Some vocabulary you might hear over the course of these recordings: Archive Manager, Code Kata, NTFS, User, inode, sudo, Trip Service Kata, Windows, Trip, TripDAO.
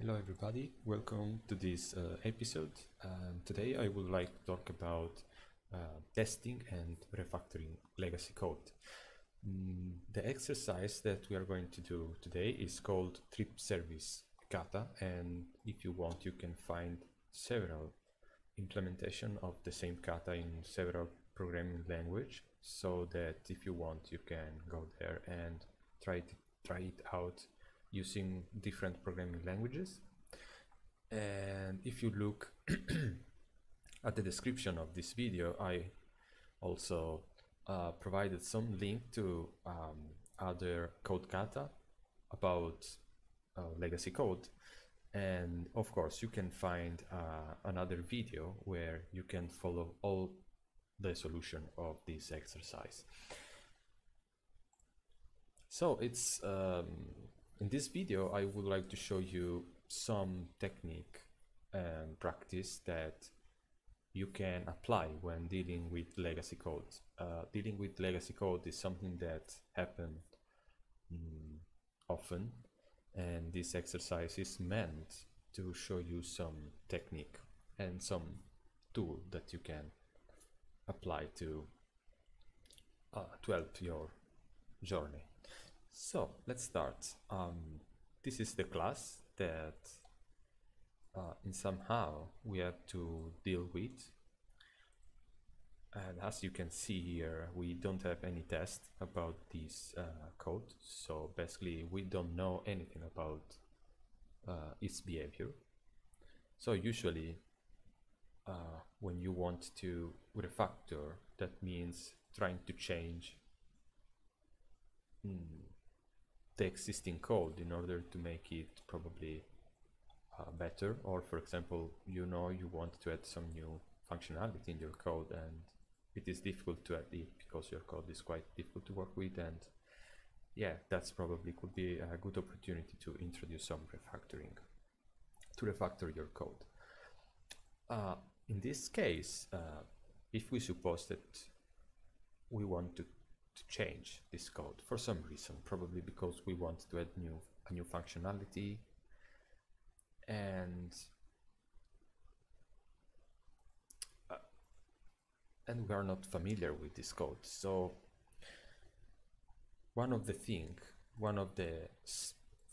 Hello everybody, welcome to this episode. Today I would like to talk about testing and refactoring legacy code. The exercise that we are going to do today is called Trip Service Kata, and if you want you can find several implementation of the same kata in several programming language, so that if you want you can go there and try it out using different programming languages. And if you look at the description of this video, I also provided some link to other code kata about legacy code, and of course you can find another video where you can follow all the solution of this exercise. So it's in this video, I would like to show you some technique and practice that you can apply when dealing with legacy code. Dealing with legacy code is something that happens often, and this exercise is meant to show you some technique and some tool that you can apply to help your journey. So let's start. This is the class that in somehow we have to deal with, and as you can see here we don't have any test about this code, so basically we don't know anything about its behavior. So usually when you want to refactor, that means trying to change the existing code in order to make it probably better, or for example, you know, you want to add some new functionality in your code and it is difficult to add it because your code is quite difficult to work with, and yeah, that's probably could be a good opportunity to introduce some refactoring to refactor your code. In this case, if we suppose that we want to change this code for some reason, probably because we want to add a new functionality, and we are not familiar with this code. So one of the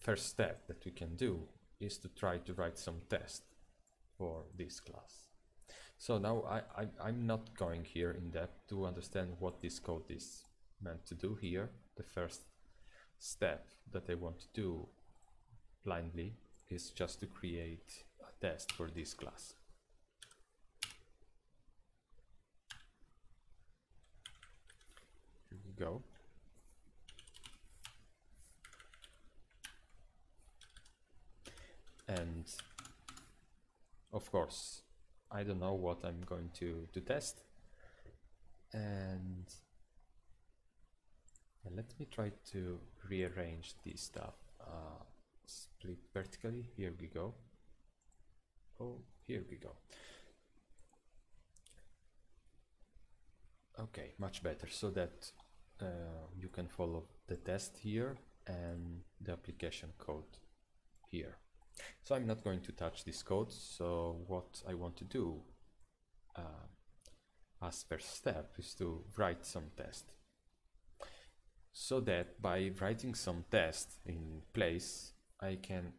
first step that we can do is to try to write some test for this class. So now I'm not going here in depth to understand what this code is meant to do here. The first step that I want to do blindly is just to create a test for this class. Here we go. And of course, I don't know what I'm going to test. And let me try to rearrange this stuff. Split vertically. Here we go. Oh, here we go. Okay, much better. So that you can follow the test here and the application code here. So I'm not going to touch this code. So what I want to do as first step is to write some test. So that by writing some tests in place, I can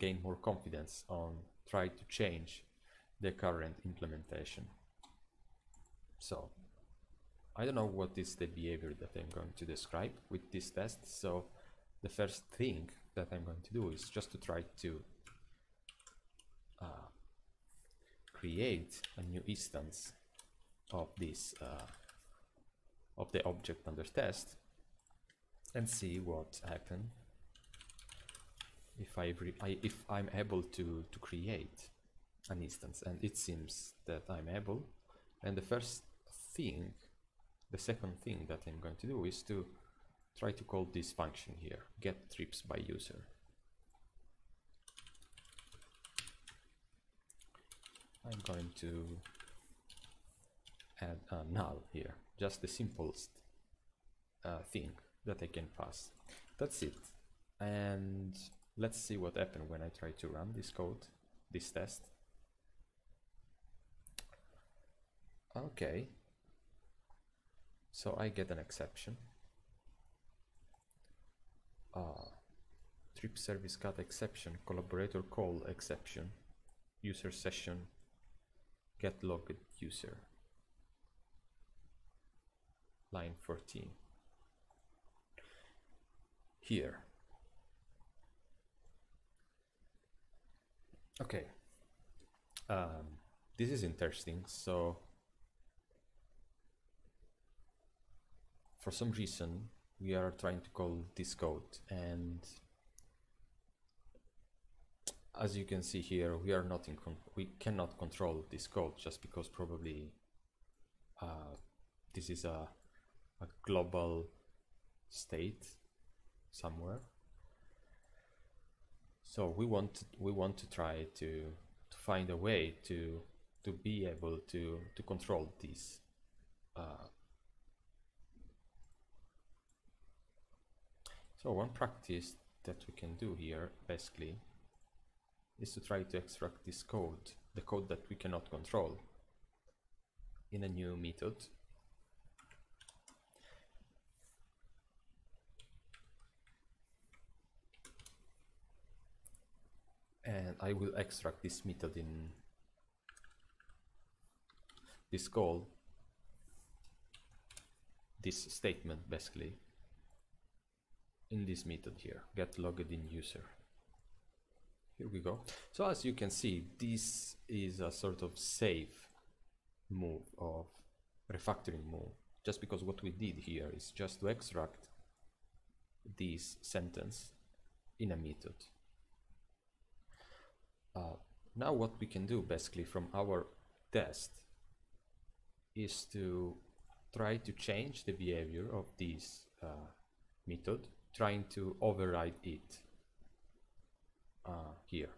gain more confidence on trying to change the current implementation. So I don't know what is the behavior that I'm going to describe with this test. So the first thing that I'm going to do is just to try to create a new instance of this of the object under test and see what happens if I'm able to create an instance. And it seems that I'm able, and the second thing that I'm going to do is to try to call this function here, get trips by user. I'm going to add a null here, just the simplest thing that I can pass. That's it. And Let's see what happened when I try to run this code, this test. Okay, so I get an exception. Trip Service Kata exception, collaborator call exception, user session, get logged user. Line 14. Here. Okay. This is interesting. So, for some reason, we are trying to call this code, and as you can see here, we are not in we cannot control this code, just because probably this is a global state somewhere. So we want to try to find a way to be able to control this. So one practice that we can do here basically is to try to extract this code, the code that we cannot control, in a new method. And I will extract this method in this call, this statement basically, in this method here, get logged in user. Here we go. So as you can see, this is a sort of safe move, of refactoring move, just because what we did here is just to extract this sentence in a method. Now what we can do basically from our test is to try to change the behavior of this method, trying to override it here.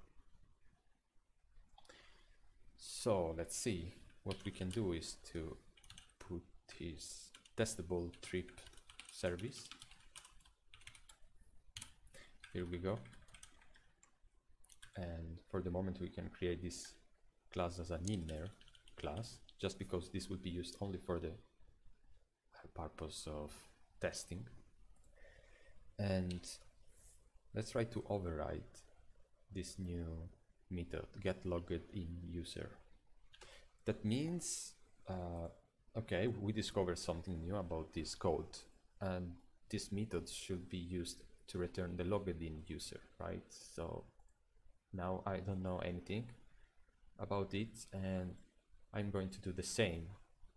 So let's see what we can do is to put this testable trip service. Here we go. And for the moment we can create this class as an inner class, just because this will be used only for the purpose of testing. And let's try to override this new method, get logged in user. That means okay, we discovered something new about this code, and this method should be used to return the logged in user, right? So now I don't know anything about it, and I'm going to do the same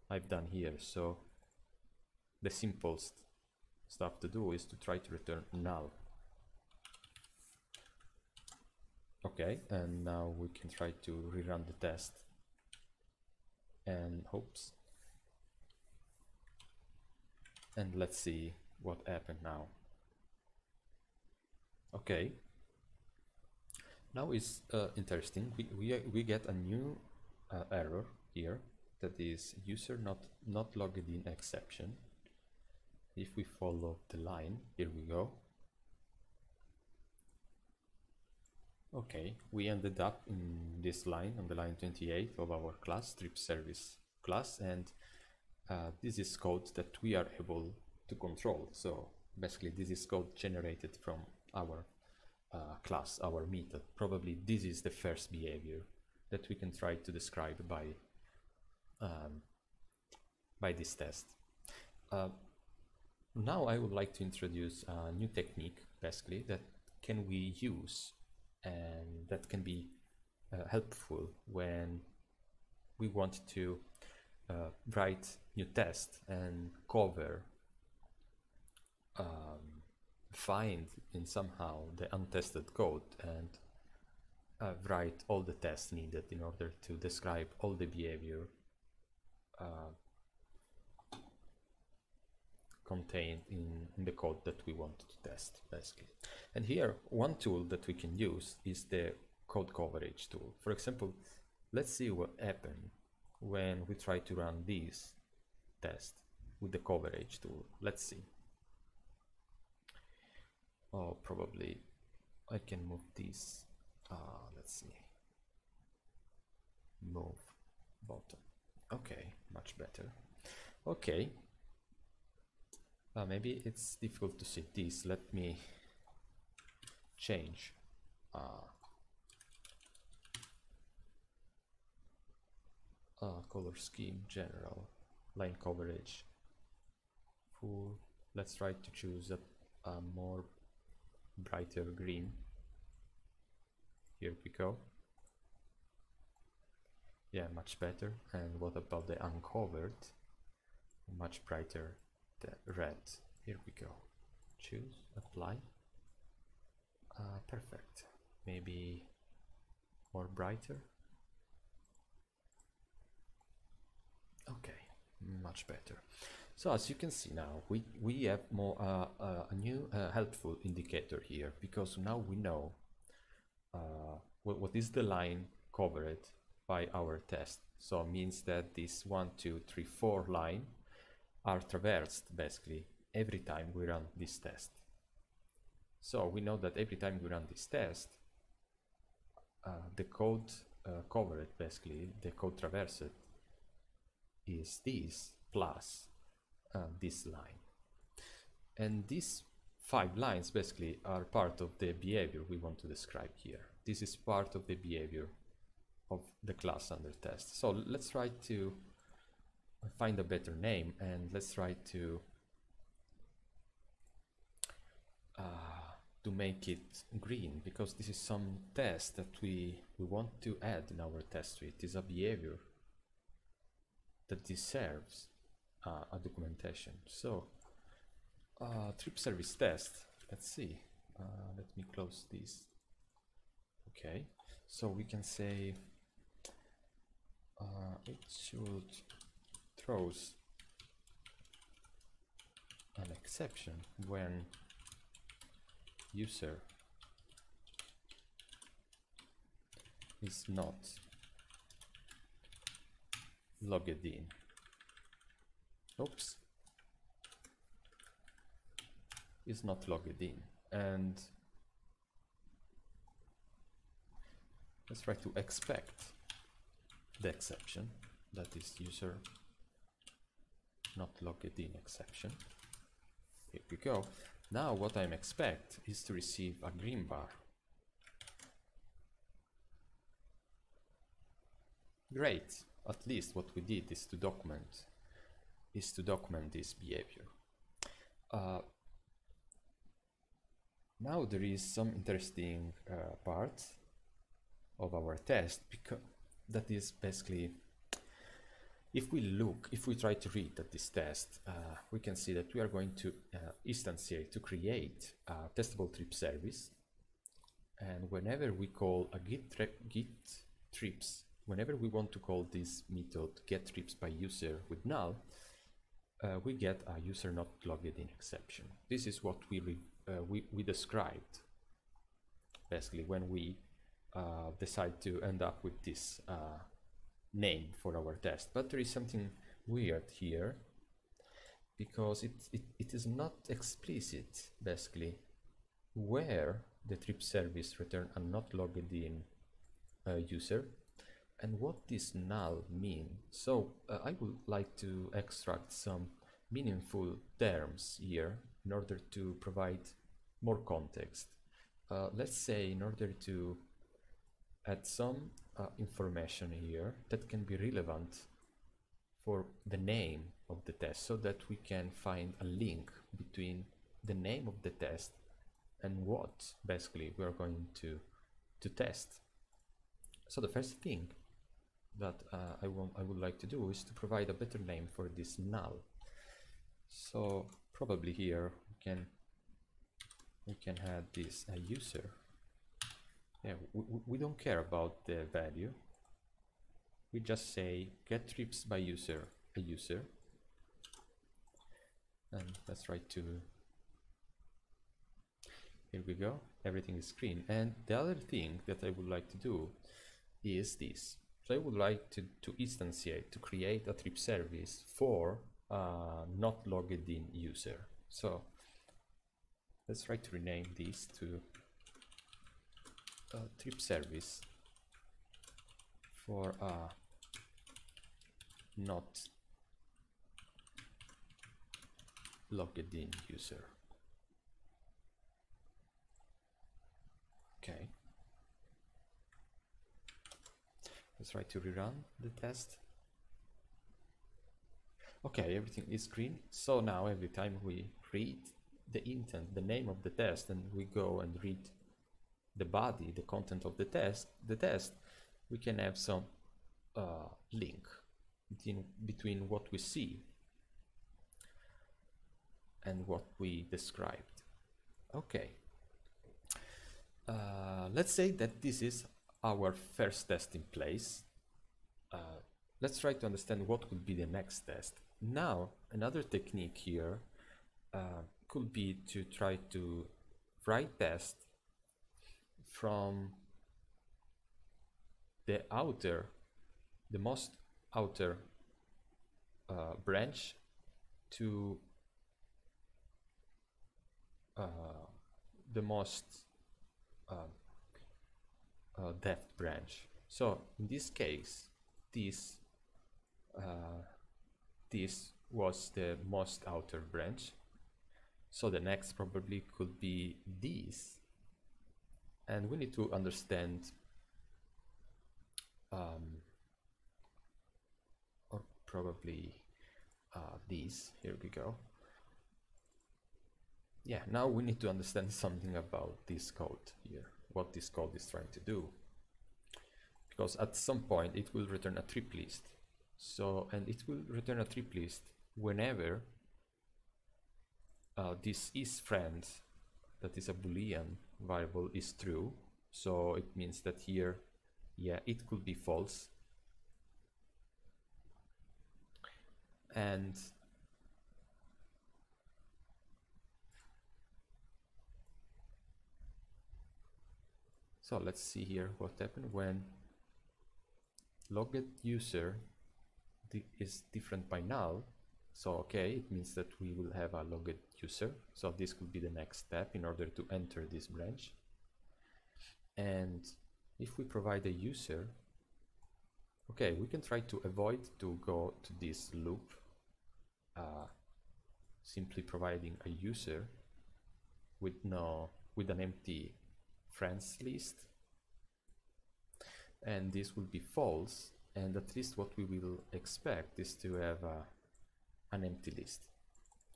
I've done here. So the simplest stuff to do is to try to return null. Okay, and now we can try to rerun the test, and oops, and let's see what happened now. Okay. Now it's interesting, we get a new error here, that is user not logged in exception. If we follow the line, here we go. Okay, we ended up in this line, on the line 28 of our class, Trip Service class, and this is code that we are able to control. So basically this is code generated from our class, our method. Probably this is the first behavior that we can try to describe by this test. Now I would like to introduce a new technique basically that can we use, and that can be helpful when we want to write new tests and cover, find in somehow the untested code, and write all the tests needed in order to describe all the behavior contained in the code that we want to test basically. And here one tool that we can use is the code coverage tool. For example, let's see what happens when we try to run this test with the coverage tool. Let's see. Oh, probably I can move these. Let's see. Move bottom. Okay, much better. Okay. Maybe it's difficult to see this. Let me change. Color scheme, general, line coverage, full. Let's try to choose a more brighter green. Here we go. Yeah, much better. And what about the uncovered? Much brighter, the red. Here we go. Choose, apply. Perfect. Maybe more brighter. Okay, much better. So as you can see now, we have more a new helpful indicator here, because now we know what is the line covered by our test. So it means that this 1, 2, 3, 4 line are traversed basically every time we run this test. So we know that every time we run this test, the code covered, basically the code traversed, is this plus this line. And these 5 lines basically are part of the behavior we want to describe here. This is part of the behavior of the class under test. So let's try to find a better name, and let's try to make it green, because this is some test that we want to add in our test suite. It's a behavior that deserves a documentation. So trip service test, let's see. Let me close this. Okay, so we can say it should throw an exception when user is not logged in. Oops, is not logged in. And let's try to expect the exception, that is user not logged in exception. Here we go. Now what I'm expect is to receive a green bar. Great. At least what we did is to document this behavior. Now there is some interesting part of our test, because that is basically, if we look, if we try to read at this test, we can see that we are going to instantiate, to create a testable trip service, and whenever we call a get trips, whenever we want to call this method get trips by user with null, we get a user not logged in exception. This is what we described basically when we decide to end up with this name for our test. But there is something weird here, because it is not explicit basically where the trip service returns a not logged in user. And what this null mean? So I would like to extract some meaningful terms here in order to provide more context. Let's say, in order to add some information here that can be relevant for the name of the test, so that we can find a link between the name of the test and what basically we are going to test. So the first thing that I would like to do is to provide a better name for this null. So probably here we can add this user. Yeah, we don't care about the value. We just say get trips by user, a user, and let's try to. Here we go. Everything is green. And the other thing that I would like to do is this. So I would like to instantiate, to create a trip service for not logged in user. So let's try to rename this to trip service for a not logged in user. Okay, let's try to rerun the test. Okay, everything is green. So now every time we read the intent, the name of the test, and we go and read the body, the content of the test, we can have some link between what we see and what we described. Okay, let's say that this is our first test in place. Let's try to understand what could be the next test. Now, another technique here could be to try to write tests from the outer, the most outer branch to the most depth branch. So in this case, this was the most outer branch, so the next probably could be this, and we need to understand or probably these. Here we go. Yeah, now we need to understand something about this code here, what this code is trying to do, because at some point it will return a trip list. So, and it will return a trip list whenever this is friends, that is a Boolean variable, is true. So it means that here, yeah, it could be false. And so let's see here what happened when logged user is different by null. So okay, it means that we will have a logged user. So this could be the next step in order to enter this branch. And if we provide a user, okay, we can try to avoid to go to this loop, simply providing a user with an empty friends list, and this will be false. And at least what we will expect is to have an empty list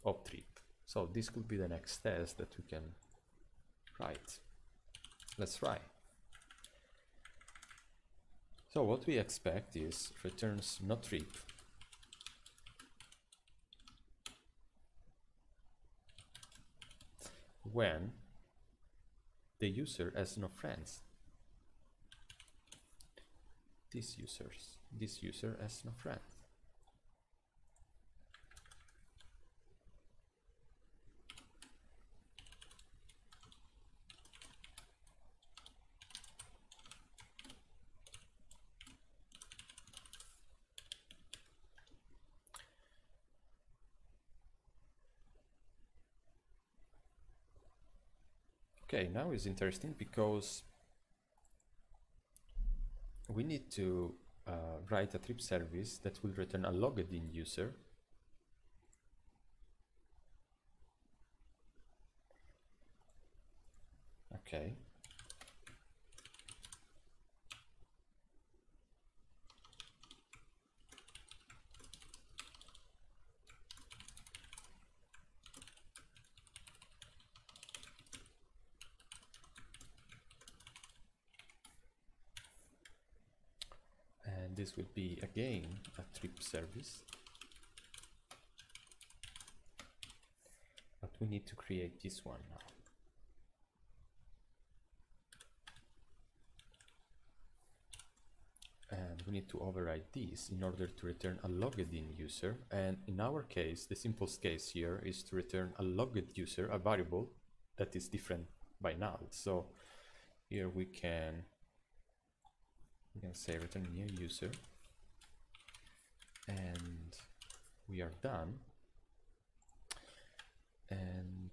of trip. So this could be the next test that we can write. Let's try. So what we expect is returns no trip. When the user has no friends. This user has no friends. Okay, now is interesting because we need to write a trip service that will return a logged in user, okay, and this will be again a trip service, but we need to create this one now. And we need to override this in order to return a logged in user. And in our case, the simplest case here is to return a logged user, a variable that is different by null. So here we can say return new user, and we are done. And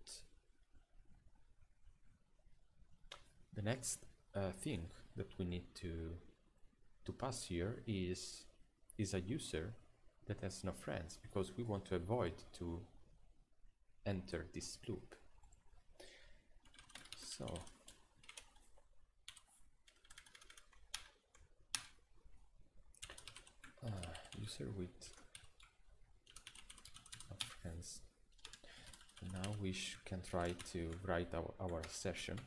the next thing that we need to pass here is a user that has no friends, because we want to avoid to enter this loop. So user with no friends. Now we can try to write our session,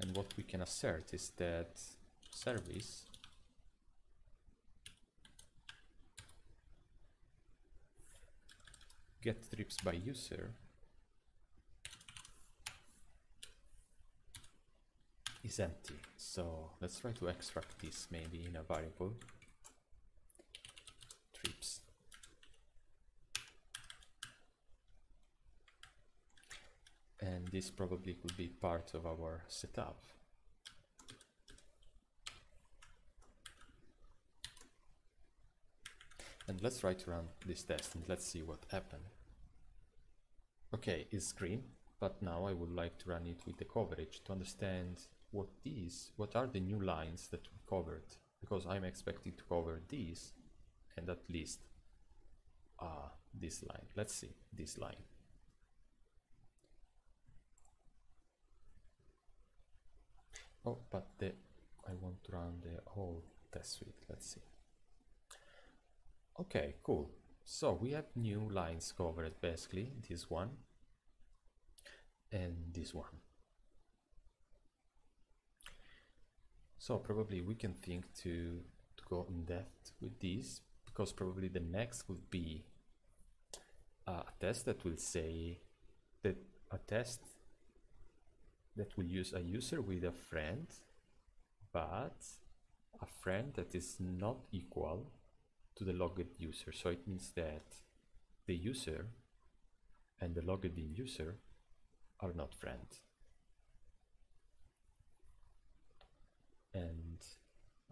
and what we can assert is that service get trips by user is empty. So let's try to extract this maybe in a variable trips. And this probably could be part of our setup. And let's try to run this test and let's see what happened. Okay, it's green, but now I would like to run it with the coverage to understand what are the new lines that we covered, because I'm expecting to cover these and at least this line. Let's see this line. Oh, but I want to run the whole test suite. Let's see. Okay, cool. So we have new lines covered, basically this one and this one. So probably we can think to go in depth with these, because probably the next would be a test that will say that a test that will use a user with a friend, but a friend that is not equal to the logged user. So it means that the user and the logged in user are not friends. And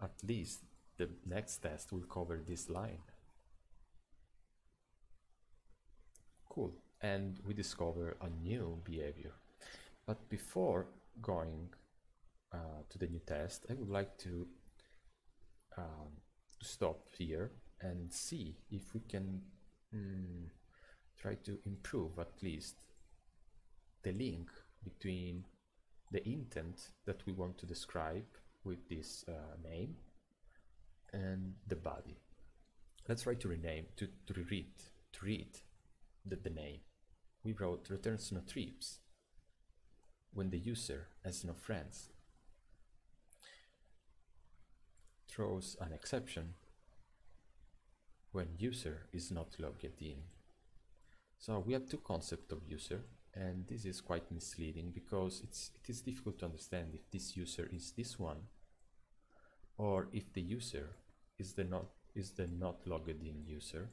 at least the next test will cover this line. Cool. And we discover a new behavior. But before going to the new test, I would like to stop here and see if we can try to improve at least the link between the intent that we want to describe with this name and the body. Let's try to rename, to read the name. We wrote returns no trips when the user has no friends, throws an exception when user is not logged in. So we have two concepts of user, and this is quite misleading because it is difficult to understand if this user is this one or if the user is the not logged in user.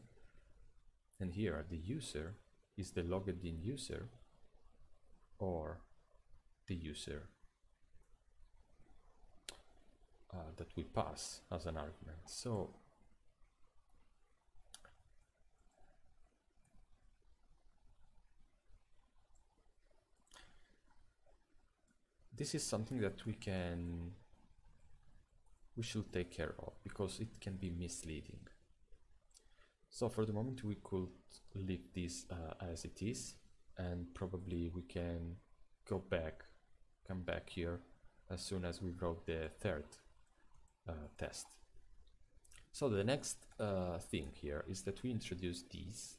And here the user is the logged in user or the user that we pass as an argument. So this is something that we should take care of, because it can be misleading. So for the moment we could leave this as it is, and probably we can come back here as soon as we wrote the third test. So the next thing here is that we introduce this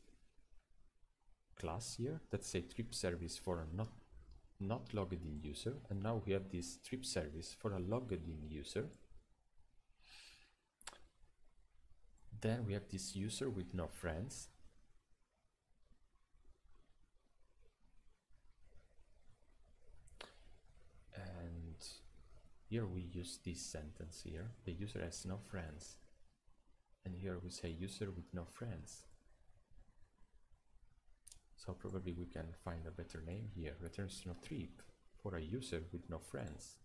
class here that say trip service for a not logged in user, and now we have this trip service for a logged in user. Then we have this user with no friends. And here we use this sentence here, the user has no friends, and here we say user with no friends. So probably we can find a better name here, returns no trip for a user with no friends.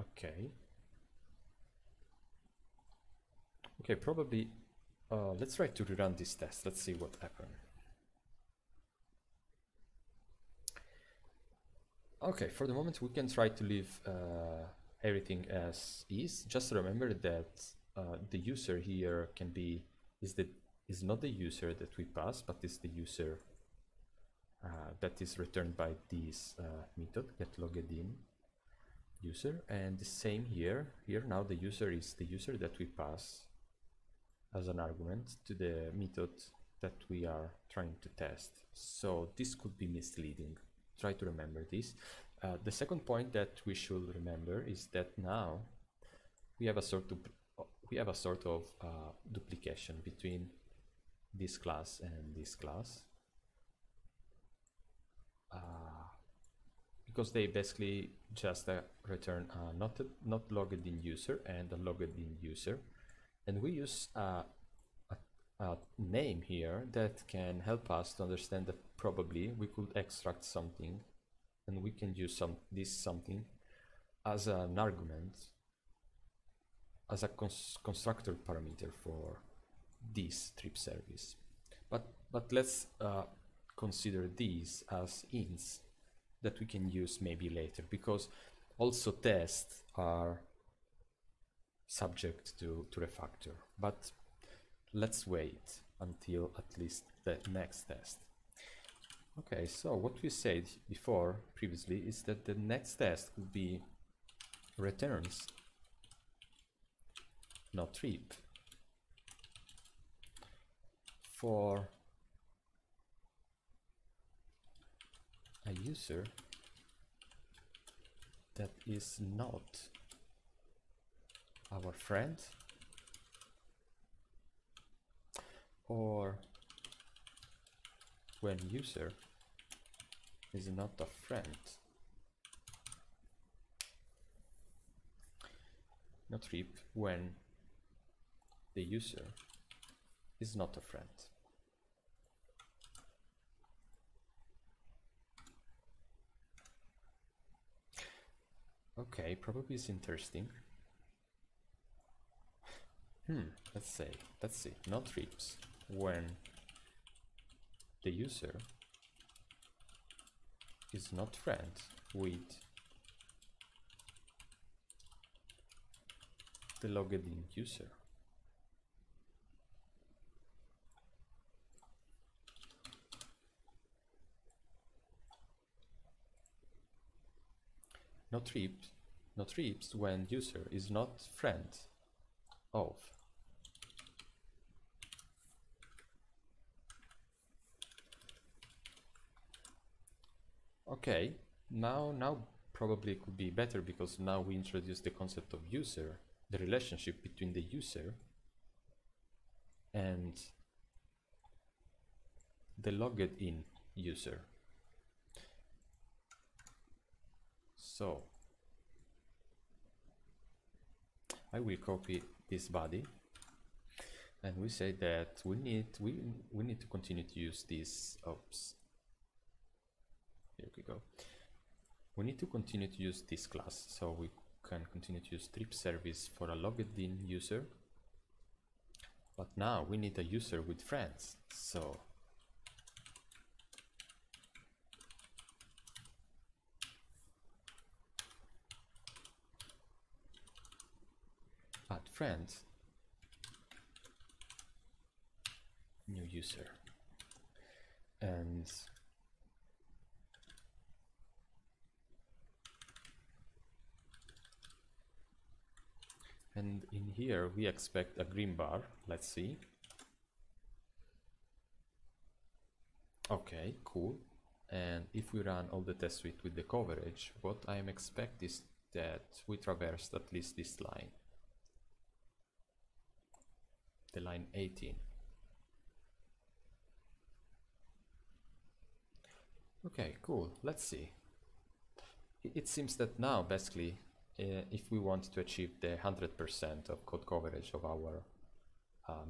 Okay, probably let's try to rerun this test. Let's see what happened. Okay, for the moment we can try to leave everything as is. Just remember that the user here can be is not the user that we pass, but is the user that is returned by this method getLoggedIn user, and the same here. Here now the user is the user that we pass as an argument to the method that we are trying to test. So this could be misleading. Try to remember this. The second point that we should remember is that now we have a sort of duplication between this class and this class, because they basically just return not logged in user and a logged in user, and we use a name here that can help us to understand that probably we could extract something, and we can use this something as an argument, as a constructor parameter for this trip service. But let's consider these as ints that we can use maybe later, because also tests are subject to refactor. But let's wait until at least the next test. Okay, so what we said before previously is that the next test could be returns not trip for a user that is not our friend or when user is not a friend. Not trip when the user is not a friend. Okay, probably it's interesting. Let's see, not trips when the user is not friend with the logged in user. Not trips when user is not friend of . Okay, now probably it could be better, because now we introduce the concept of user, the relationship between the user and the logged in user. So I will copy this body, and we say that we need to continue to use this. Oops. Here we go. We need to continue to use this class, so we can continue to use trip service for a logged in user. But now we need a user with friends, so add friends, new user, and in here we expect a green bar. Let's see. Okay, cool. And if we run all the test suite with the coverage, what I am expecting is that we traversed at least this line, the line 18. Okay, cool. Let's see. It seems that now basically if we want to achieve the 100% of code coverage of our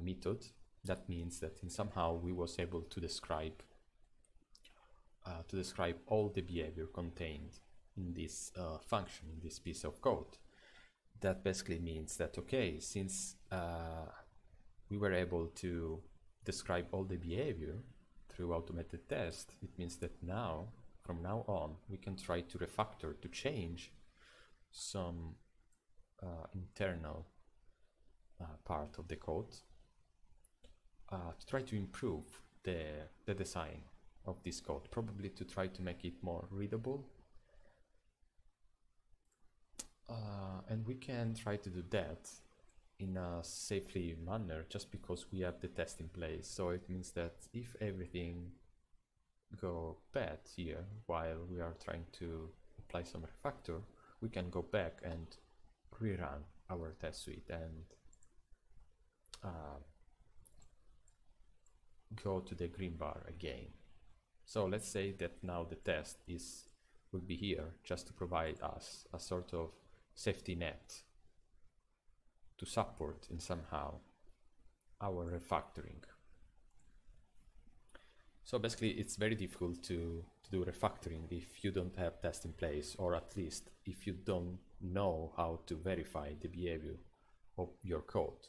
method, that means that in somehow we was able to describe all the behavior contained in this function, in this piece of code. that basically means that, okay, since we were able to describe all the behavior through automated tests, it means that now, from now on, we can try to refactor, to change some internal part of the code to try to improve the design of this code, probably to try to make it more readable. And we can try to do that in a safely manner just because we have the test in place. So it means that if everything go bad here while we are trying to apply some refactor, we can go back and rerun our test suite and go to the green bar again. So let's say that now the test will be here just to provide us a sort of safety net to support in somehow our refactoring. So basically it's very difficult to do refactoring if you don't have tests in place, or at least if you don't know how to verify the behavior of your code,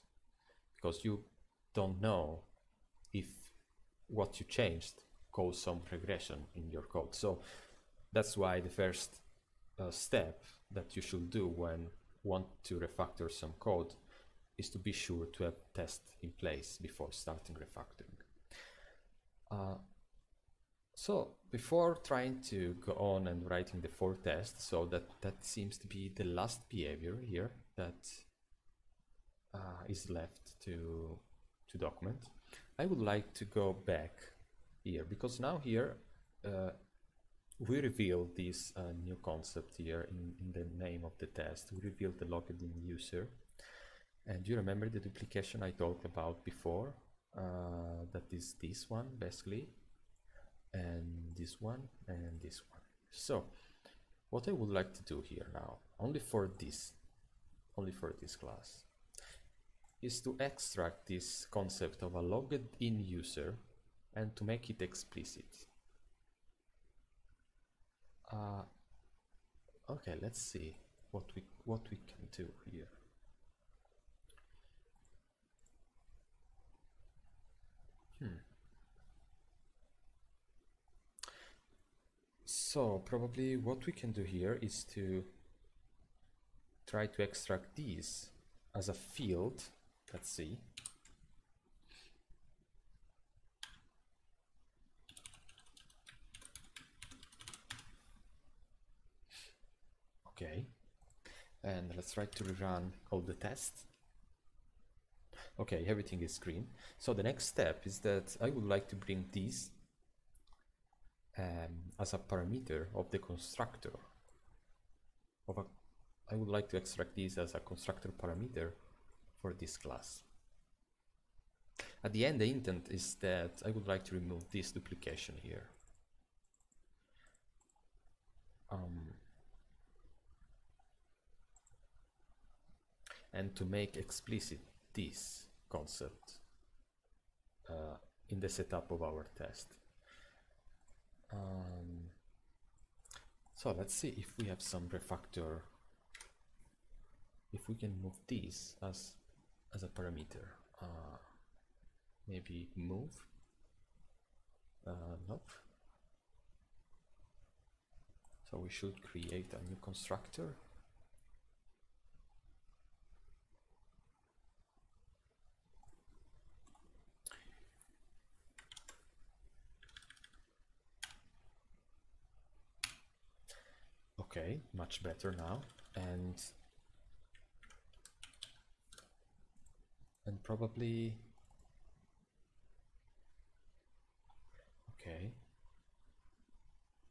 because you don't know if what you changed caused some regression in your code. So that's why the first step that you should do when want to refactor some code is to be sure to have tests in place before starting refactoring. So before trying to go on and writing the for test, so that seems to be the last behavior here that is left to document, I would like to go back here, because now here we reveal this new concept here in the name of the test. We reveal the logged in user, and you remember the duplication I talked about before, that is this one basically, and this one, and this one. So what I would like to do here now, only for this class, is to extract this concept of a logged in user and to make it explicit. Okay, let's see what we can do here. So probably what we can do here is to try to extract these as a field. Let's see. Okay, and let's try to rerun all the tests. Okay, everything is green. So the next step is that I would like to bring these as a parameter of the constructor. I would like to extract these as a constructor parameter for this class. At the end, the intent is that I would like to remove this duplication here. And to make explicit this concept in the setup of our test. So let's see if we have some refactor, if we can move these as a parameter. Maybe move, nope. So we should create a new constructor. Okay, much better now, and probably, okay,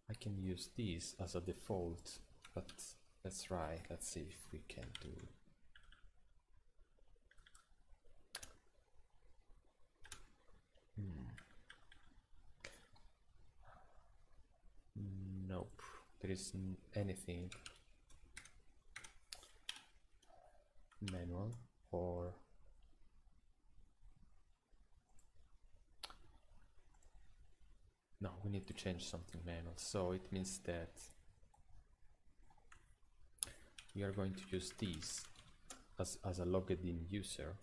I can use these as a default, but let's try, let's see if we can do. Nope. There isn't anything manual or no, we need to change something manual. So it means that we are going to use these as a logged in user.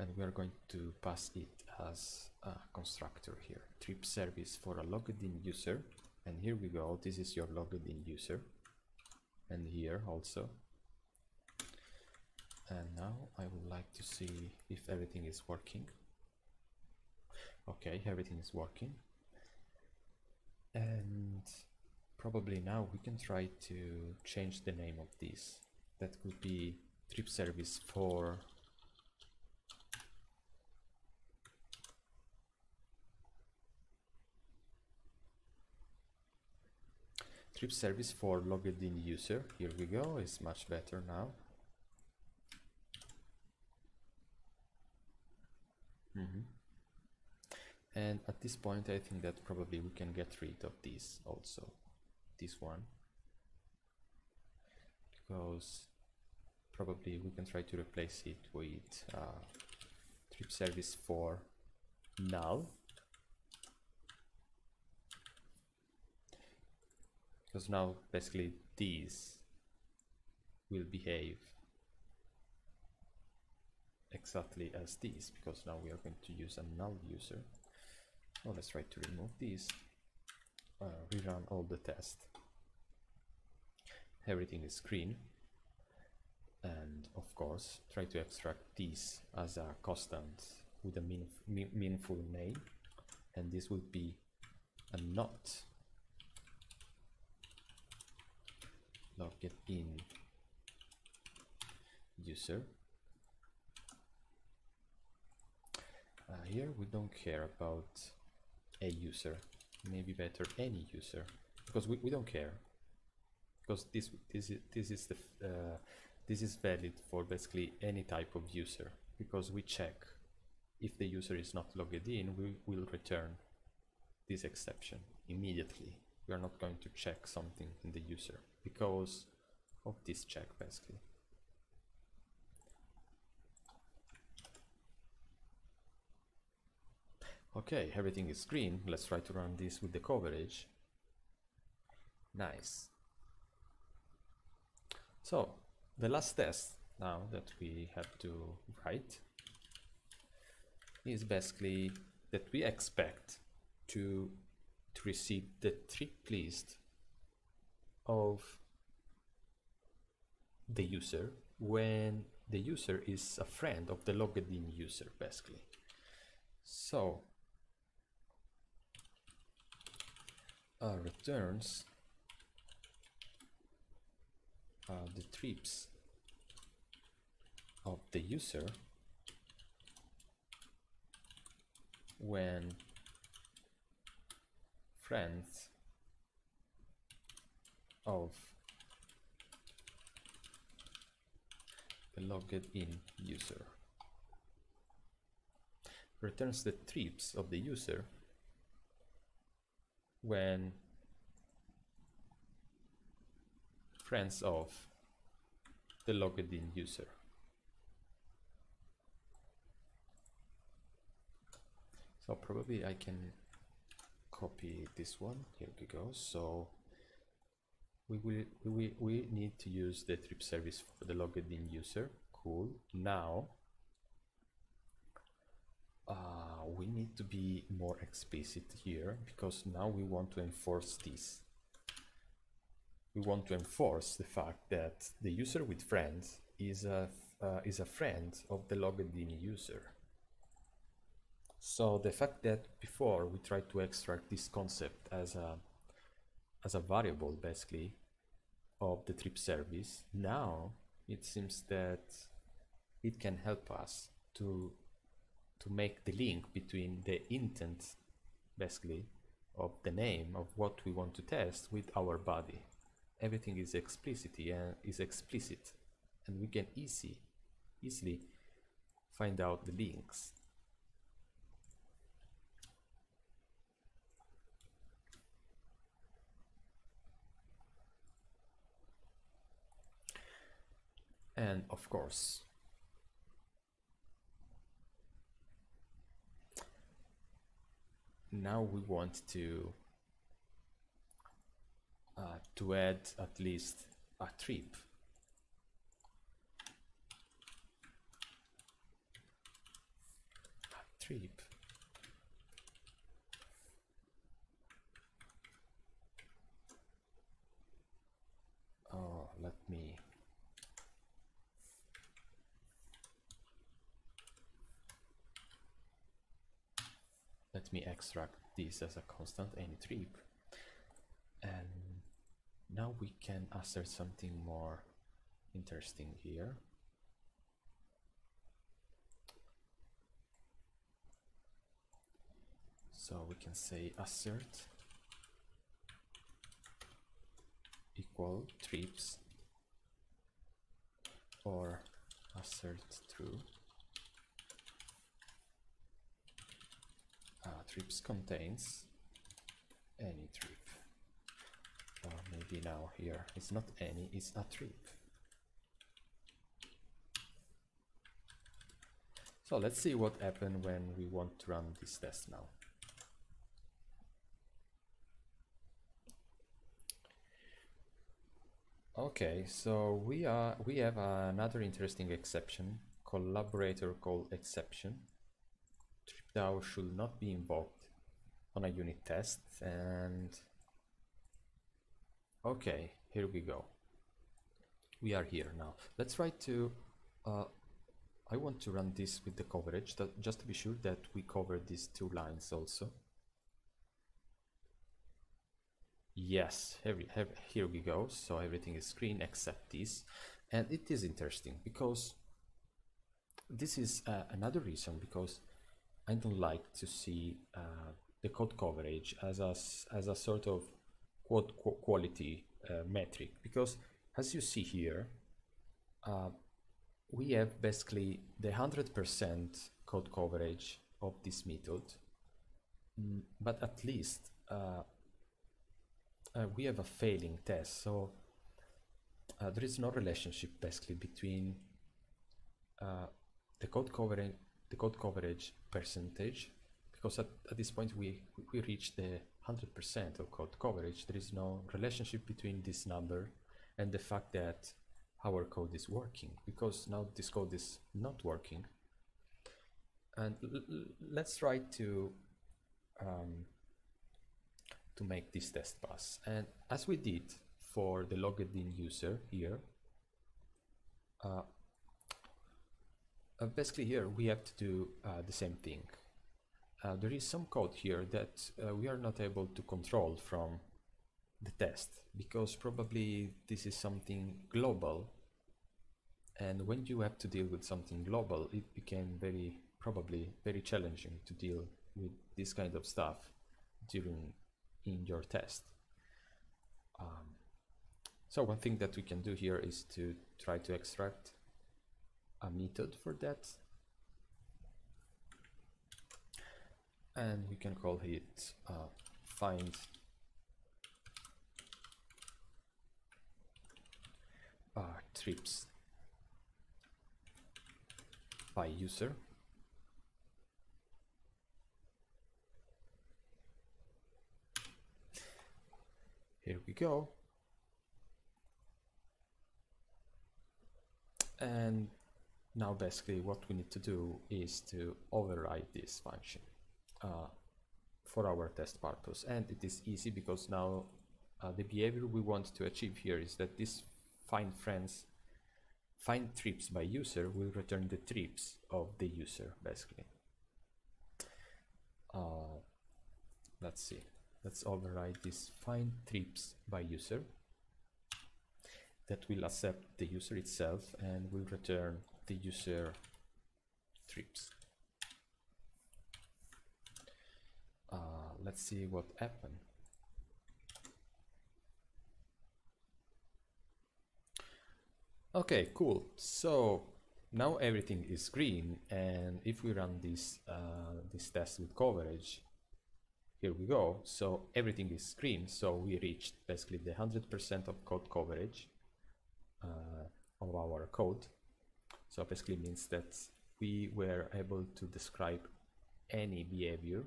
And we are going to pass it as a constructor here. Trip service for a logged in user. And here we go. This is your logged in user. And here also. And now I would like to see if everything is working. Okay, everything is working. And probably now we can try to change the name of this. That could be Trip service for Trip service for logged in user. Here we go, it's much better now. And at this point I think that probably we can get rid of this also, this one, because probably we can try to replace it with Trip service for null. Because now basically these will behave exactly as these, because now we are going to use a null user. Well, let's try to remove these, rerun all the tests. Everything is green, and of course try to extract these as a constant with a meaningful name, and this would be a not logged in user. Here we don't care about a user, maybe better any user, because we don't care, because this is valid for basically any type of user, because we check if the user is not logged in, we will return this exception immediately. We are not going to check something in the user because of this check basically. Okay, everything is green. Let's try to run this with the coverage. Nice. So the last test now that we have to write is basically that we expect to receive the trip list of the user when the user is a friend of the logged in user basically. So returns the trips of the user when friends of the logged in user. Returns the trips of the user when friends of the logged in user. So probably I can copy this one. Here we go. So we need to use the trip service for the logged in user. Cool. Now we need to be more explicit here, because now we want to enforce this. We want to enforce the fact that the user with friends is a friend of the logged in user. So the fact that before we tried to extract this concept as a variable basically of the trip service, now it seems that it can help us to make the link between the intent basically of the name of what we want to test with our body. Everything is explicit, and we can easily find out the links. and of course. Now we want to add at least a trip. Oh, let me extract this as a constant, any trip, and now we can assert something more interesting here. So we can say assert equal trips, or assert true trips contains any trip, or maybe now here it's not any, it's a trip. So let's see what happens when we want to run this test now. Okay, so we have another interesting exception, collaborator call exception. TripDAO should not be invoked on a unit test, and okay, here we go. We are here now. Let's try to. I want to run this with the coverage, that just to be sure that we cover these two lines also. Yes, here we go. So everything is green except this, and it is interesting because this is another reason because I don't like to see the code coverage as a sort of quality metric, because as you see here, we have basically the 100% code coverage of this method, but at least we have a failing test, so there is no relationship basically between the code coverage percentage, because at this point we reach the 100% of code coverage. There is no relationship between this number and the fact that our code is working, because now this code is not working. And let's try to make this test pass, and as we did for the logged in user here, basically here we have to do the same thing. There is some code here that we are not able to control from the test, because probably this is something global, and when you have to deal with something global, it became probably very challenging to deal with this kind of stuff in your test. So one thing that we can do here is to try to extract a method for that, and we can call it find trips by user. Here we go, and now basically what we need to do is to override this function for our test purpose, and it is easy because now the behavior we want to achieve here is that this find trips by user will return the trips of the user basically. Let's see. Let's override this find trips by user. That will accept the user itself and will return the user trips. Let's see what happened. Okay, cool. So now everything is green, and if we run this this test with coverage. Here we go, so everything is green, so we reached basically the 100% of code coverage of our code. So basically means that we were able to describe any behavior,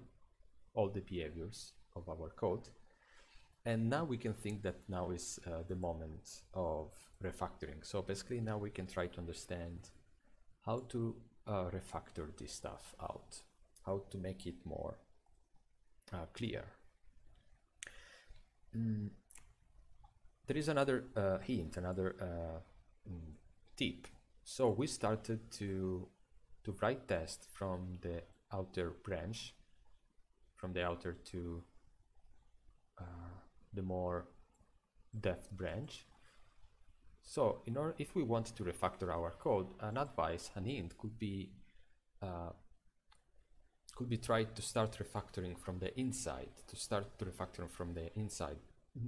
all the behaviors of our code. And now we can think that now is the moment of refactoring. So basically now we can try to understand how to refactor this stuff out, how to make it more clear. There is another hint, another tip. So we started to write tests from the outer branch, from the outer to the more depth branch. So in order, if we want to refactor our code, an advice, an hint could be tried to start refactoring from the inside, to start to refactor from the inside.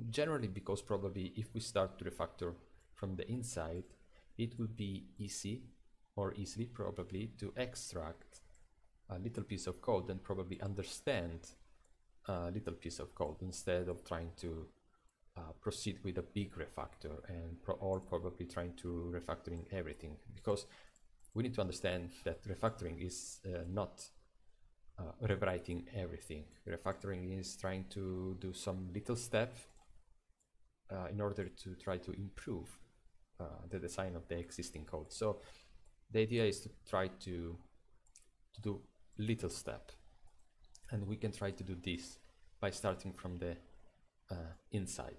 Generally, because probably if we start to refactor from the inside, it will be easy, or easily probably, to extract a little piece of code and probably understand a little piece of code instead of trying to proceed with a big refactor and probably trying to refactoring everything, because we need to understand that refactoring is not rewriting everything. Refactoring is trying to do some little step in order to try to improve the design of the existing code. So the idea is to try to do little step, and we can try to do this by starting from the inside.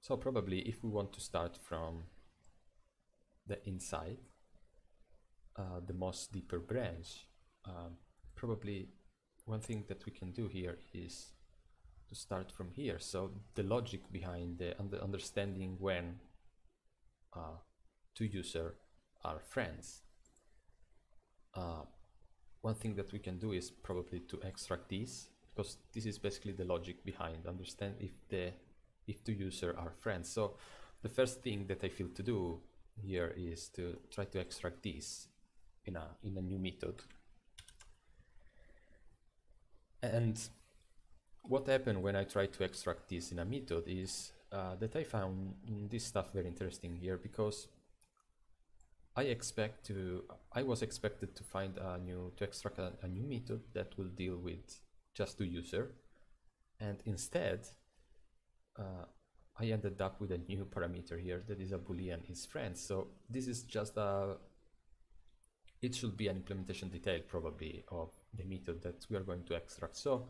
So probably if we want to start from the inside, the most deeper branch, probably one thing that we can do here is to start from here. So the logic behind the understanding when two users are friends. One thing that we can do is probably to extract this, because this is basically the logic behind understand if two users are friends. So the first thing that I feel to do here is to try to extract this in a new method. And what happened when I tried to extract this in a method is that I found this stuff very interesting here, because I was expected to find extract a new method that will deal with just two user, and instead I ended up with a new parameter here that is a Boolean is friends. So this is just it should be an implementation detail probably of the method that we are going to extract. So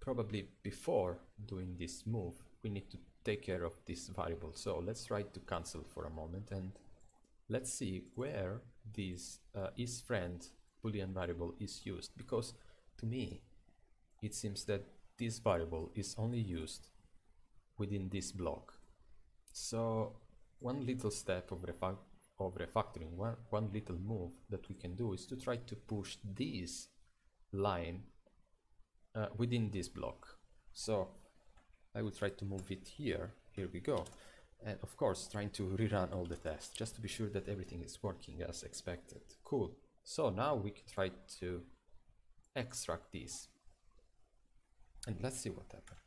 probably before doing this move, we need to take care of this variable. So let's try to cancel for a moment, and let's see where this isFriend Boolean variable is used, because to me it seems that this variable is only used within this block. So one little step of refactoring, one little move that we can do is to try to push this line within this block. So I will try to move it here we go, and of course trying to rerun all the tests just to be sure that everything is working as expected. Cool, so now we can try to extract this, and let's see what happens.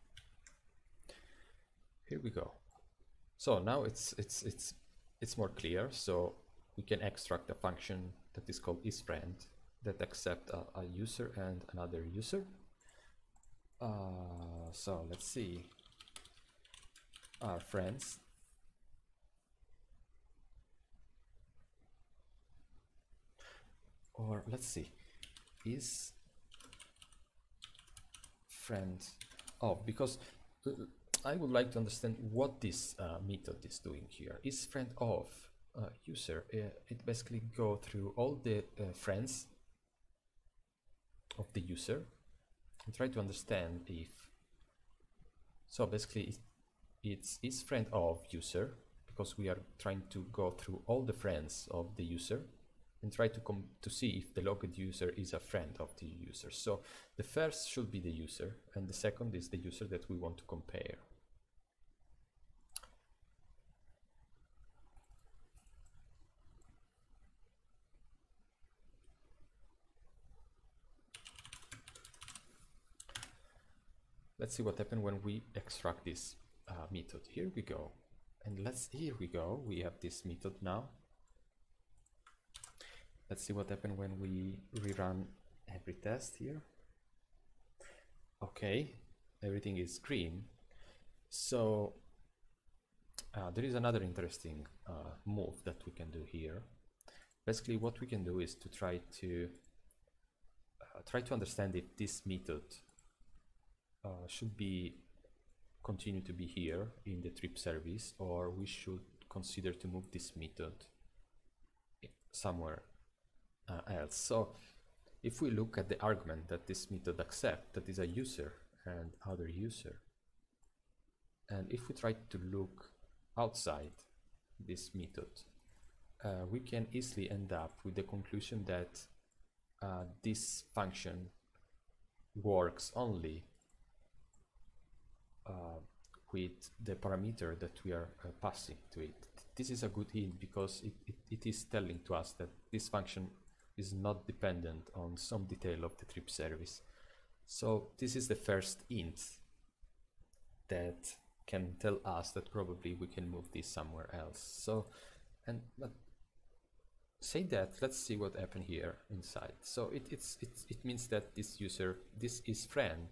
Here we go. So now it's more clear. So we can extract a function that is called isFriend that accepts a user and another user. So let's see, our friends. Or let's see, is friend. Oh, because I would like to understand what this method is doing here. Is friend of user? It basically go through all the friends of the user and try to understand if. So basically, it's is friend of user, because we are trying to go through all the friends of the user and try to see if the logged user is a friend of the user. So the first should be the user, and the second is the user that we want to compare. Let's see what happens when we extract this method. Here we go. And here we go, we have this method now. Let's see what happens when we rerun every test here. Okay, everything is green. So there is another interesting move that we can do here. Basically, what we can do is to try to understand if this method should be continue to be here in the trip service, or we should consider to move this method somewhere else. So if we look at the argument that this method accepts, that is a user and other user, and if we try to look outside this method, we can easily end up with the conclusion that this function works only with the parameter that we are passing to it. This is a good hint, because it is telling to us that this function is not dependent on some detail of the trip service. So this is the first hint that can tell us that probably we can move this somewhere else. So, but say that, let's see what happened here inside. So it means that this user, this is friend.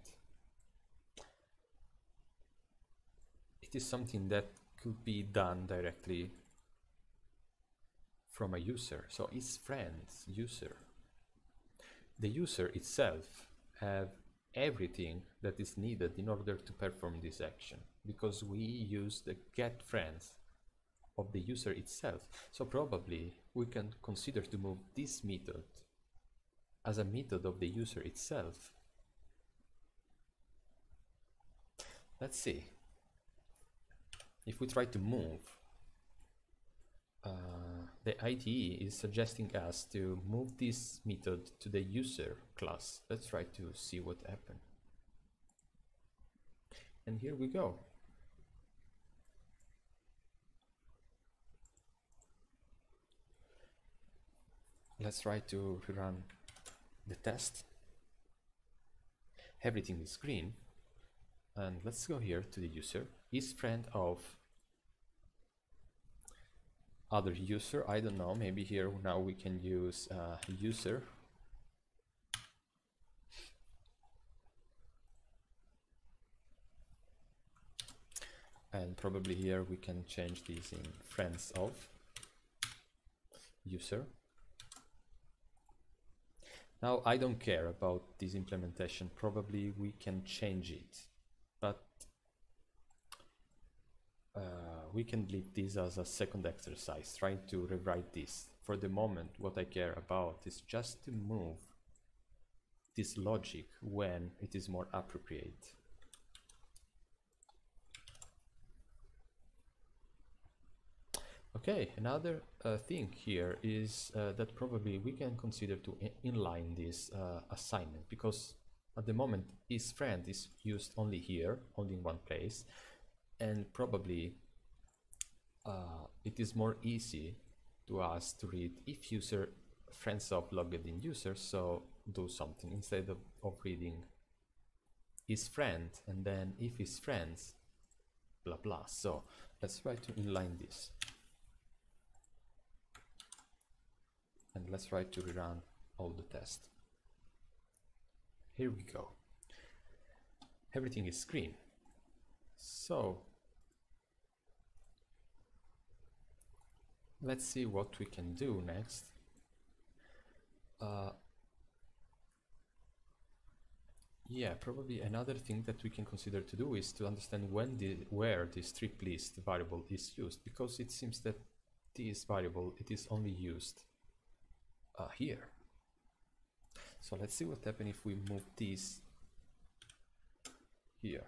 It is something that could be done directly from a user. So it's friends user. The user itself have everything that is needed in order to perform this action, because we use the get friends of the user itself. So probably we can consider to move this method as a method of the user itself. Let's see. If we try to move, the IDE is suggesting us to move this method to the user class. Let's try to see what happens. And here we go. Let's try to rerun the test. Everything is green. And let's go here to the user. Is friend of other user. I don't know, maybe here now we can use user. And probably here we can change this in friends of user. Now I don't care about this implementation, probably we can change it. But we can leave this as a second exercise, trying to rewrite this. For the moment, what I care about is just to move this logic when it is more appropriate. Okay, another thing here is that probably we can consider to inline this assignment, because at the moment, his friend is used only here, only in one place, and probably it is more easy to us to read if user friends of logged in user, so do something instead of reading his friend and then if his friends blah blah. So let's try to inline this, and let's try to rerun all the tests. Here we go. Everything is green. So let's see what we can do next. Yeah, probably another thing that we can consider to do is to understand when where this trip list variable is used, because it seems that this variable is only used here. So let's see what happens if we move this here.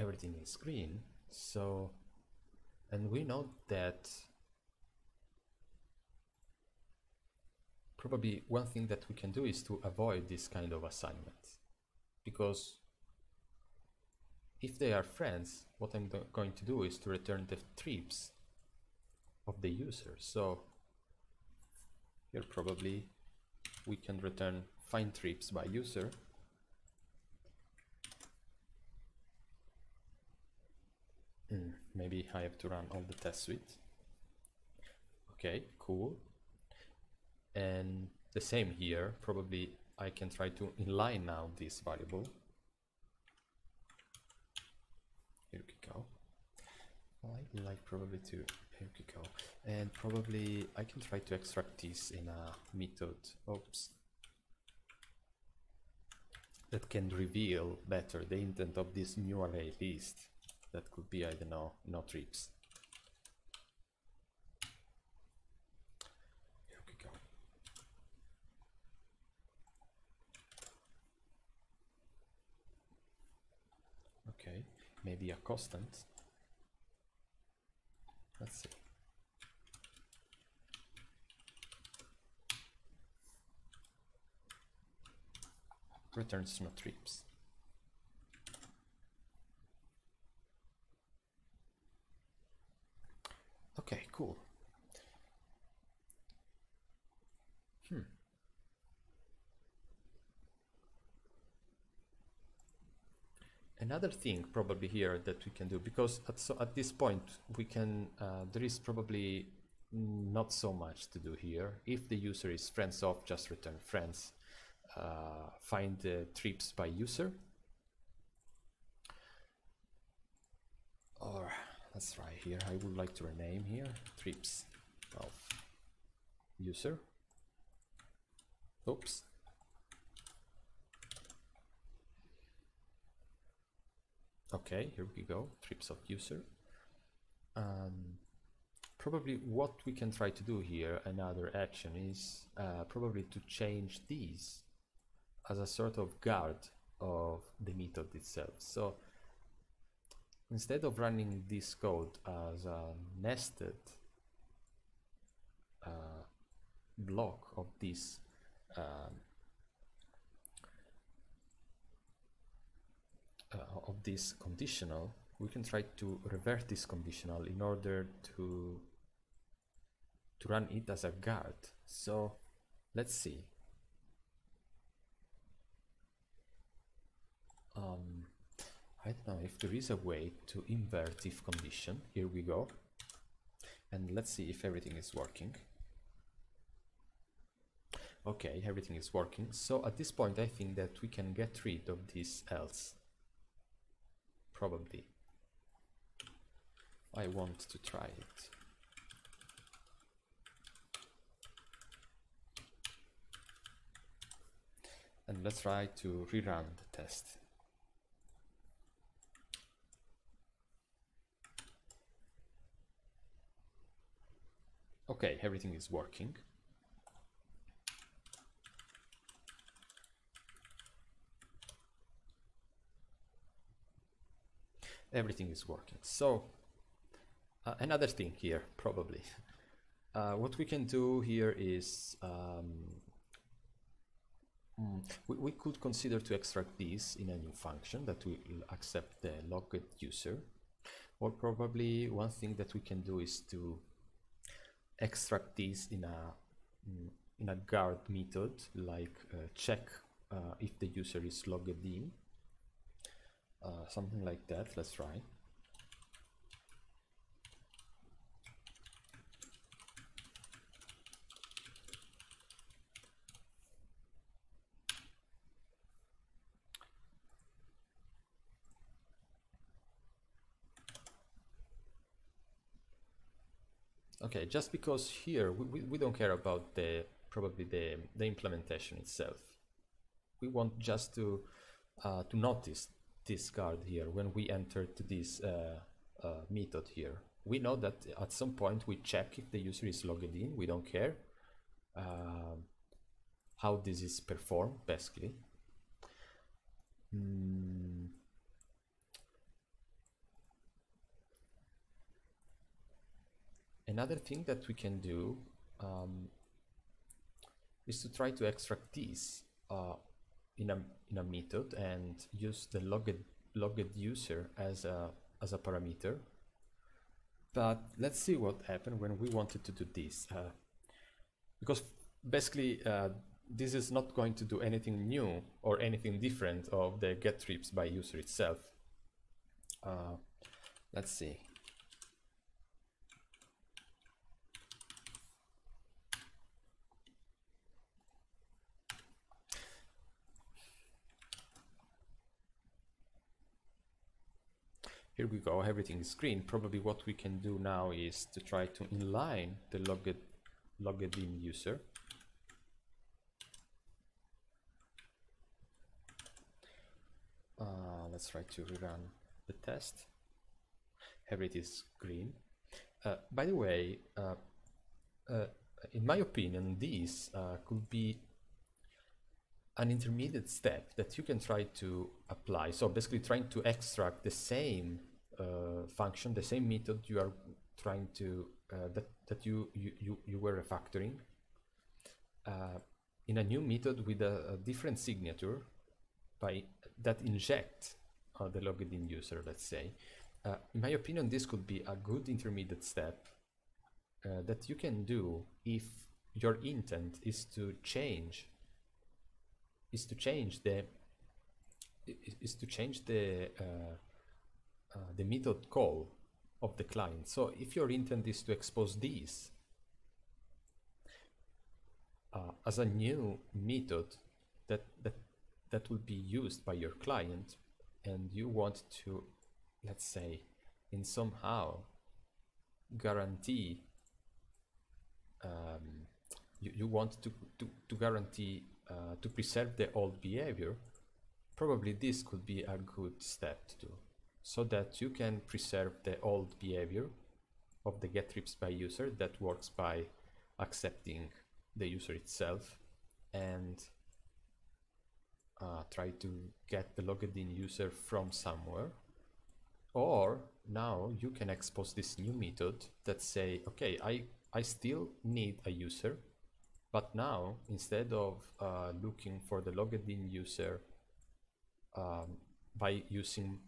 Everything is green, so, and we know that probably one thing that we can do is to avoid this kind of assignment, because if they are friends, what I'm going to do is to return the trips of the user. So here probably we can return find trips by user, Maybe I have to run all the test suite. Okay, cool. And the same here, probably I can try to inline now this variable. Here we go. I like probably to, here we go. And probably I can try to extract this in a method, oops, that can reveal better the intent of this new array list. That could be, I don't know, no trips. Here we go. Okay, maybe a constant. Let's see. Returns no trips. Okay, cool. Another thing probably here that we can do, because at this point we can there is probably not so much to do here. If the user is friends of, just return friends. Find the trips by user, or let's try here. I would like to rename here trips of user. Oops. Okay, here we go, trips of user. Probably what we can try to do here, another action is probably to change these as a sort of guard of the method itself. So instead of running this code as a nested block of this conditional, we can try to revert this conditional in order to run it as a guard. So let's see. I don't know if there is a way to invert if condition. Here we go, and let's see if everything is working. Okay, everything is working. So at this point I think that we can get rid of this else. Probably. I want to try it. And let's try to rerun the test. Okay, everything is working. Everything is working. So another thing here, probably what we can do here is we could consider to extract these in a new function that will accept the logged user, or probably one thing that we can do is to extract these in a guard method, like check if the user is logged in. Something like that. Let's try. Okay, just because here we don't care about the probably the implementation itself. We want just to notice this guard here when we enter to this method here. We know that at some point we check if the user is logged in. We don't care how this is performed, basically. Another thing that we can do is to try to extract these in a method and use the logged user as a parameter. But let's see what happened when we wanted to do this, because basically this is not going to do anything new or anything different of the get trips by user itself. Let's see. Here we go, everything is green. Probably what we can do now is to try to inline the logged in user. Let's try to rerun the test. Here it is green. By the way, in my opinion, this could be an intermediate step that you can try to apply. So basically trying to extract the same function, the same method you are trying to that you were refactoring in a new method with a different signature by that inject the logged in user, let's say. In my opinion, this could be a good intermediate step that you can do if your intent is to change the method call of the client. So if your intent is to expose this as a new method that will be used by your client, and you want to, let's say, in somehow guarantee you want to preserve the old behavior, probably this could be a good step to do, so that you can preserve the old behavior of the get trips by user that works by accepting the user itself, and try to get the logged in user from somewhere. Or now you can expose this new method that say, okay, I still need a user, but now instead of looking for the logged in user by using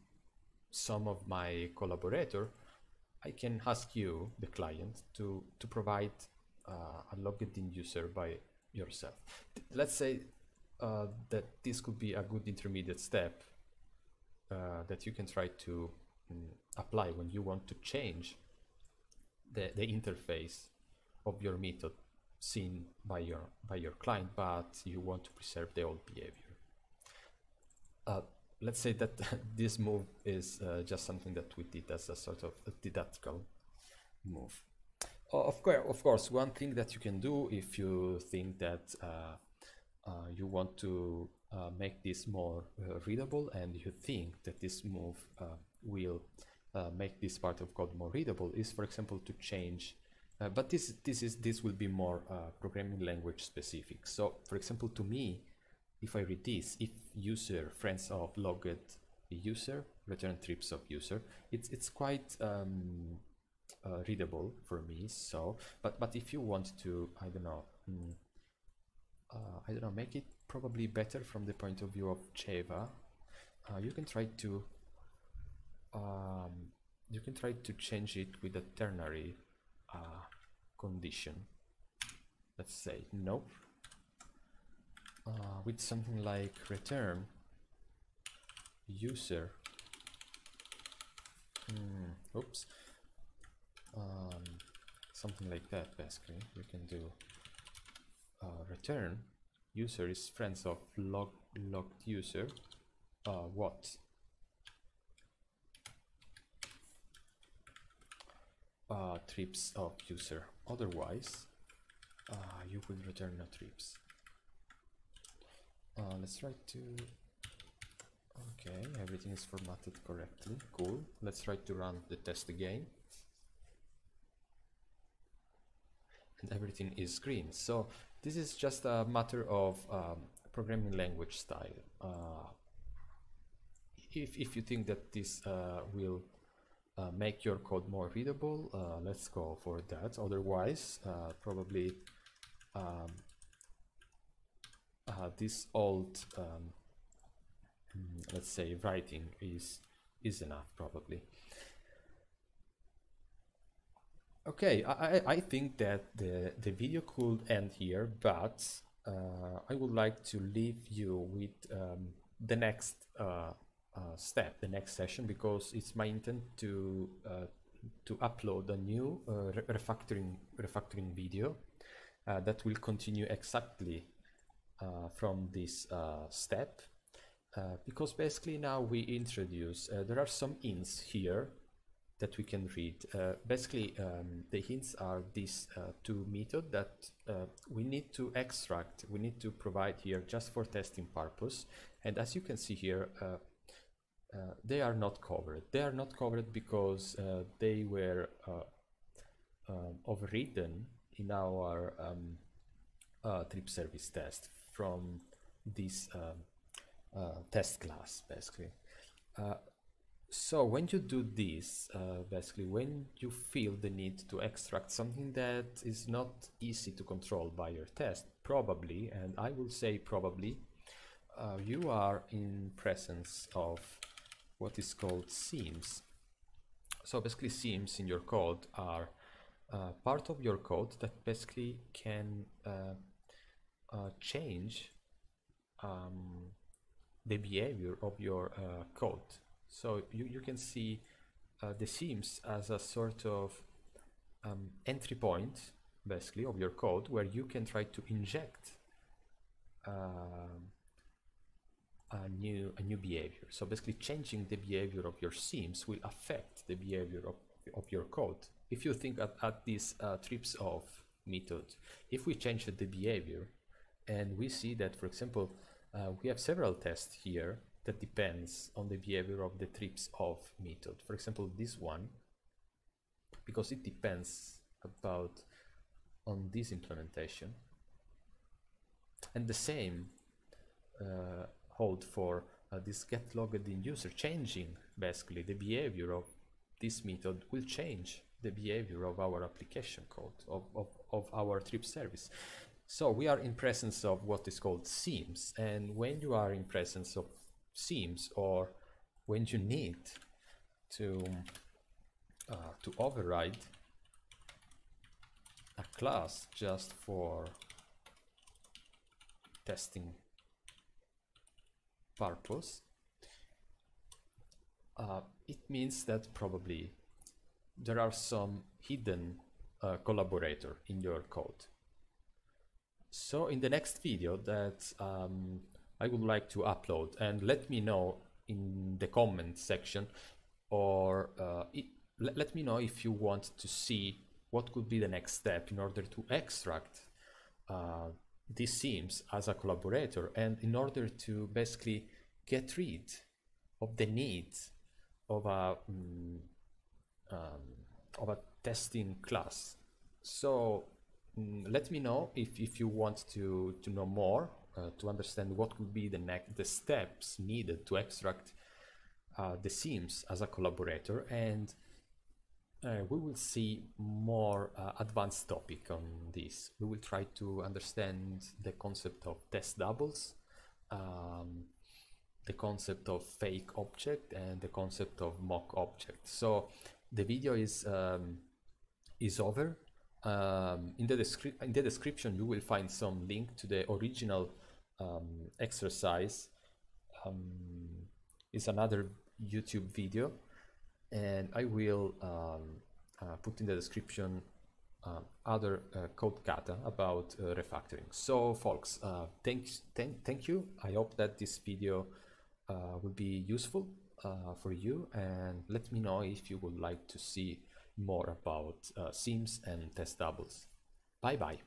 some of my collaborator, I can ask you, the client, to provide a logged in user by yourself. Let's say that this could be a good intermediate step that you can try to apply when you want to change the interface of your method seen by your client, but you want to preserve the old behavior. Let's say that this move is just something that we did as a sort of a didactical move. Of course, one thing that you can do if you think that you want to make this more readable, and you think that this move will make this part of code more readable, is, for example, to change. But this will be more programming language specific. So, for example, to me, if I read this, if user friends of logged user return trips of user, it's quite readable for me. So, but if you want to, I don't know, make it probably better from the point of view of Java, you can try to change it with a ternary condition, let's say nope, with something like return user something like that. Basically we can do return user is friends of logged user what trips of user, otherwise you will return no trips. Let's try to, okay, everything is formatted correctly, cool. Let's try to run the test again, and everything is green. So this is just a matter of programming language style. If you think that this will make your code more readable, let's go for that. Otherwise, probably this old, let's say, writing is enough, probably. Okay, I think that the video could end here, but I would like to leave you with the next step, the next session, because it's my intent to upload a new refactoring video that will continue exactly from this step, because basically now we introduce there are some hints here that we can read. Basically, the hints are these two methods that we need to extract, we need to provide here just for testing purpose. And as you can see here, they are not covered. They are not covered because they were overridden in our trip service test from this test class, basically. So when you do this, basically when you feel the need to extract something that is not easy to control by your test, probably, and I will say probably, you are in presence of what is called seams. So basically seams in your code are part of your code that basically can change the behavior of your code. So you can see the seams as a sort of entry point, basically, of your code where you can try to inject a new behavior. So basically changing the behavior of your seams will affect the behavior of your code. If you think at these trips of method, if we change the behavior and we see that, for example, we have several tests here that depends on the behavior of the trips of method. For example, this one, because it depends about on this implementation, and the same hold for this get logged in user. Changing basically the behavior of this method will change the behavior of our application code, of our trip service. So we are in presence of what is called seams, and when you are in presence of seams, or when you need to override a class just for testing purpose, it means that probably there are some hidden collaborator in your code. So in the next video that I would like to upload, and let me know in the comment section, or let me know if you want to see what could be the next step in order to extract these seams as a collaborator, and in order to basically get rid of the need of a testing class. So let me know if you want to know more, to understand what would be the steps needed to extract the seams as a collaborator, and we will see more advanced topic on this. We will try to understand the concept of test doubles, the concept of fake object, and the concept of mock object. So the video is over. In the description you will find some link to the original exercise. It's another YouTube video, and I will put in the description other code kata about refactoring. So folks, thank you. I hope that this video will be useful for you, and let me know if you would like to see more about seams and test doubles. Bye bye.